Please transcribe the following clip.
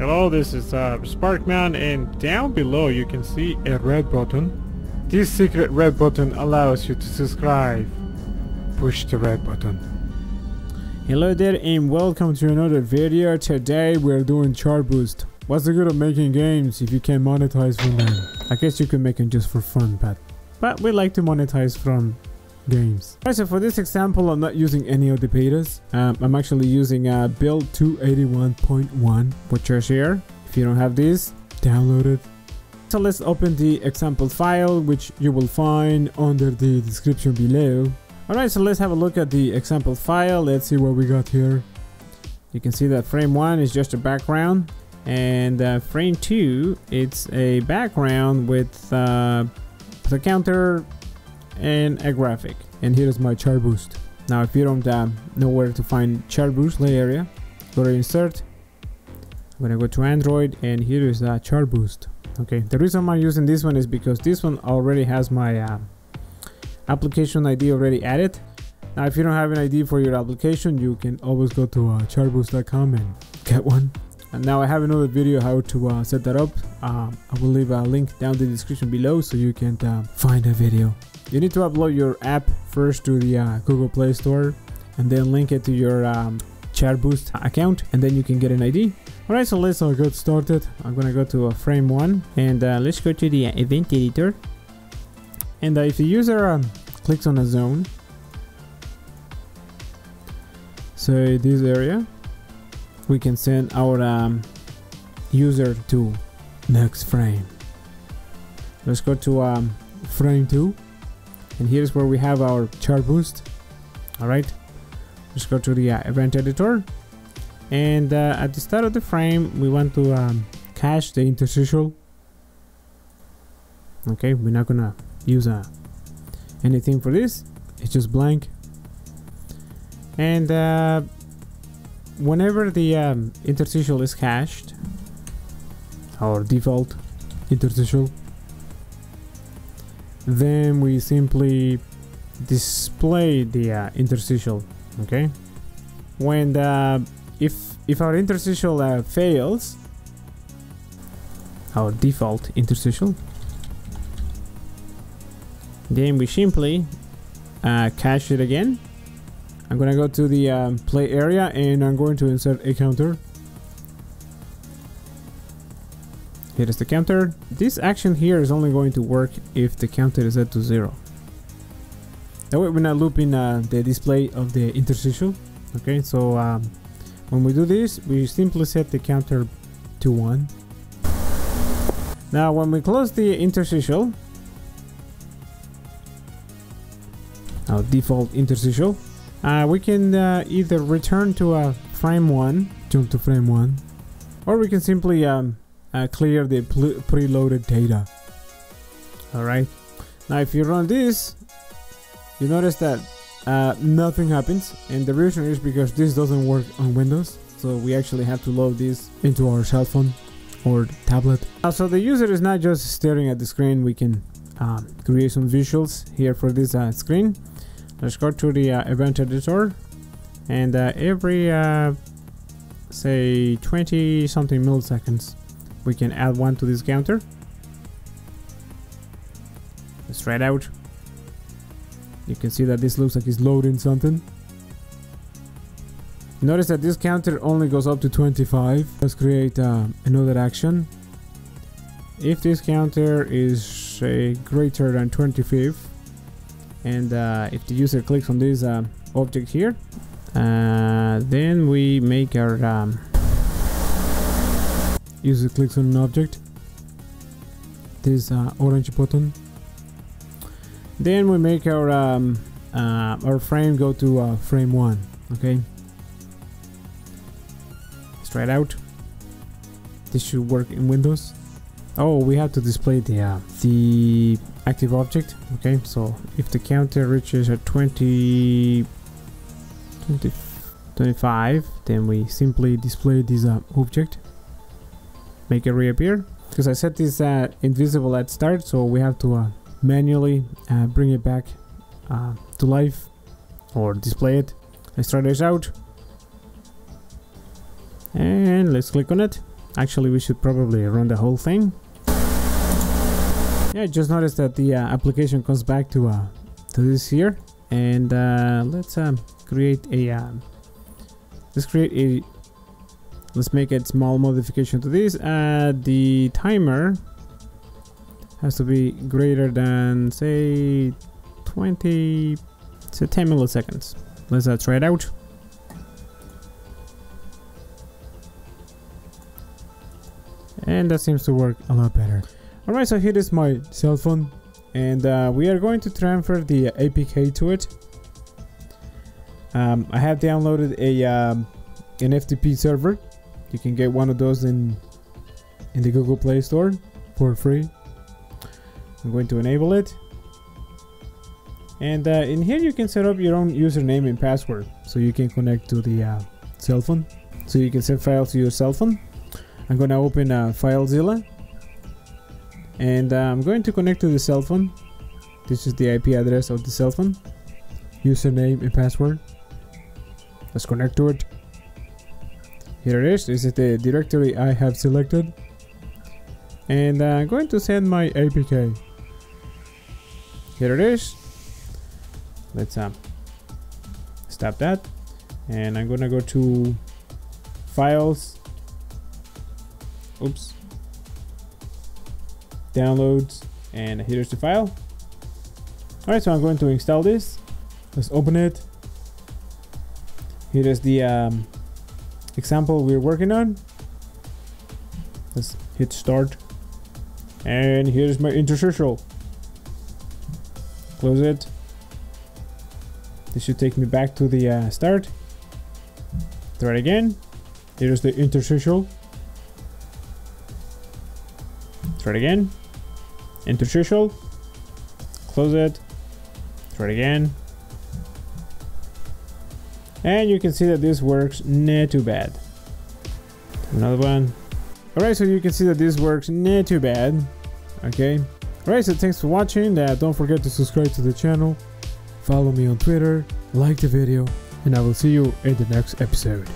Hello, this is Sparkman, and down below you can see a red button. This secret red button allows you to subscribe. Push the red button. Hello there and welcome to another video. Today we're doing Chartboost. What's the good of making games if you can't monetize from them? I guess you can make them just for fun, but we like to monetize from games. Alright, so for this example, I'm not using any of the betas. I'm actually using build 281.1 for Cheshire. If you don't have this, download it. So let's open the example file, which you will find under the description below. Alright, so let's have a look at the example file. Let's see what we got here. You can see that frame 1 is just a background, and frame 2 it's a background with the counter and a graphic. And here's my Chartboost. Now if you don't know where to find Chartboost play area, go to insert. I'm gonna go to Android, and here is Chartboost. Okay, the reason I'm using this one is because this one already has my application ID already added. Now if you don't have an ID for your application, you can always go to chartboost.com and get one. And now I have another video how to set that up. I will leave a link down in the description below so you can find a video. You need to upload your app first to the Google Play Store and then link it to your Chartboost account, and then you can get an ID. Alright, so let's get started. I'm gonna go to frame 1, and let's go to the event editor. And if the user clicks on a zone, so this area, we can send our user to next frame. Let's go to frame 2, and here's where we have our Chartboost. Alright, let's go to the event editor, and at the start of the frame we want to cache the interstitial. Okay, we're not gonna use anything for this, it's just blank. And whenever the interstitial is cached, our default interstitial, then we simply display the interstitial. Okay, when if our interstitial fails, our default interstitial, then we simply cache it again. I'm gonna go to the play area, and I'm going to insert a counter. Here is the counter. This action here is only going to work if the counter is set to 0. That way we're not looping the display of the interstitial. Okay, so when we do this, we simply set the counter to 1. Now when we close the interstitial, our default interstitial, we can either return to frame 1, jump to frame 1, or we can simply clear the preloaded data. Alright, now if you run this, you notice that nothing happens, and the reason is because this doesn't work on Windows, so we actually have to load this into our cell phone or tablet. So the user is not just staring at the screen. We can create some visuals here for this screen. Let's go to the event editor, and every say 20 something milliseconds we can add one to this counter. Let's try it out. You can see that this looks like it's loading something. Notice that this counter only goes up to 25. Let's create another action. If this counter is say greater than 25, and if the user clicks on this object here, then we make our user clicks on an object, this orange button, then we make our frame go to frame 1. Okay, let's try it out. This should work in Windows. Oh, we have to display the active object. Okay, so if the counter reaches at 25, then we simply display this object, make it reappear, because I set this invisible at start, so we have to manually bring it back to life or display it. Let's try this out, and let's click on it. Actually, we should probably run the whole thing. Yeah, I just noticed that the application comes back to this here, and let's create a let's make a small modification to this. The timer has to be greater than, say, 20, say 10 milliseconds. Let's try it out. And that seems to work a lot better. Alright, so here is my cell phone, and we are going to transfer the APK to it. I have downloaded a an FTP server. You can get one of those in the Google Play Store for free. I'm going to enable it, and in here you can set up your own username and password, so you can connect to the cell phone, so you can send files to your cell phone. I'm going to open FileZilla, and I'm going to connect to the cell phone. This is the IP address of the cell phone, username and password. Let's connect to it. Here it is. This is the directory I have selected, and I'm going to send my APK. Here it is. Let's stop that, and I'm gonna go to files, oops, downloads, and here's the file. Alright, so I'm going to install this. Let's open it. Here is the example we're working on. Let's hit start, and here's my interstitial. Close it. This should take me back to the start. Try it again. Here's the interstitial. Try it again. Interstitial. Close it. Try it again. And you can see that this works not too bad. Another one. Alright, so you can see that this works not too bad. Okay. Alright, so thanks for watching. Don't forget to subscribe to the channel. Follow me on Twitter, like the video, and I will see you in the next episode.